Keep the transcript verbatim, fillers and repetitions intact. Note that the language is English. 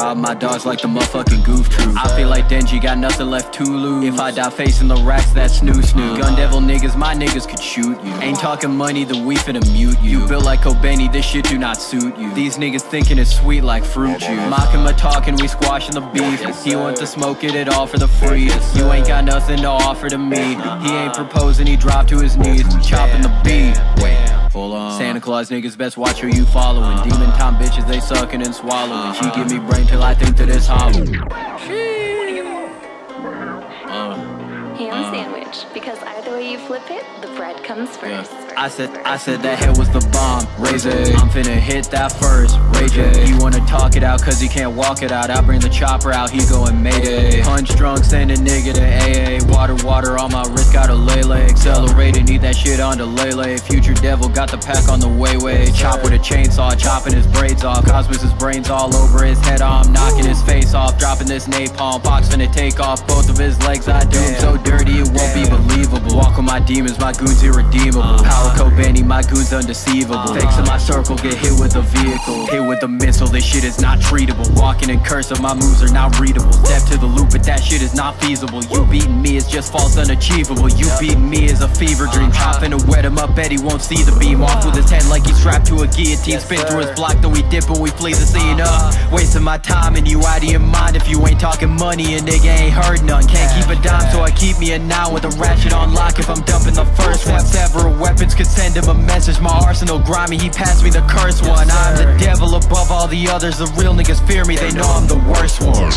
Rob my dogs like the motherfucking goof troop. I feel like Denji, got nothing left to lose. If I die facing the racks, that's snoo snoo. Gun devil niggas, my niggas could shoot you. Ain't talking money, the we finna mute you. You built like Kobeni, this shit do not suit you. These niggas thinking it's sweet like fruit juice. Mocking my talking, we squashing the beef. He want to smoke it, it all for the free. You ain't got nothing to offer to me. He ain't proposing, he dropped to his knees. Chopping the beat. Hold on. Santa Claus niggas best watch who you following. uh -huh. Demon time bitches they sucking and swallowing. uh -huh. She give me brain till I think that it's hollow. uh, Ham uh, sandwich, because either way you flip it, the bread comes first. Yeah. I said I said that head was the bomb. Ray J, I'm finna hit that first. Ray J, he wanna talk it out cause he can't walk it out. I bring the chopper out, he goin' mayday. Punch drunk, send a nigga to A A. Water, water on my wrist, got a lele. Accelerated, need that shit on the lele. Future devil, got the pack on the way way. Chop with a chainsaw, chopping his braids off. Cosmos, his brains all over his head. I'm knocking his face off, dropping this napalm. Fox finna take off, both of his legs I doom. So dirty it won't be believable. Walk with my demons, my goons irredeemable. Power Kobeni, my goons undeceivable. Fakes in my circle, get hit with a vehicle. Hit with a missile, this shit is not treatable. Walking in cursive, my moves are not readable. Step to the loop, but that shit is not feasible. You beating me is just false, unachievable. You beating me is a fever dream. Chop finna wet him up, bet he won't see the beam. Off with his head like he's strapped to a guillotine. Spin yes, through his block, though we dip and we flee the scene. Uh, wasting my time and you out of your mind. If you ain't talking money, a nigga ain't heard none. Can't keep a dime, so I keep me a nine with a ratchet on lock. If I'm dumping the first one, several weapons could send him a message. My arsenal grimy, he passed me the curse one. I'm the devil above all the others. The real niggas fear me, they know I'm the worst one.